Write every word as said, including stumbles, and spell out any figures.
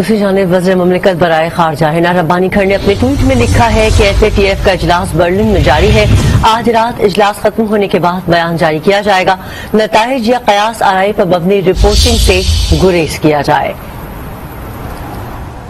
दूसरी जानिब वज़ीर ममलिकत बराए खारजा हिना रब्बानी खर ने अपने ट्वीट में लिखा है कि एफ ए टी एफ का इजलास बर्लिन में जारी है। आज रात इजलास खत्म होने के बाद बयान जारी किया जाएगा। नताइज या कयास आराई पर मबनी रिपोर्टिंग से गुरेज किया जाए।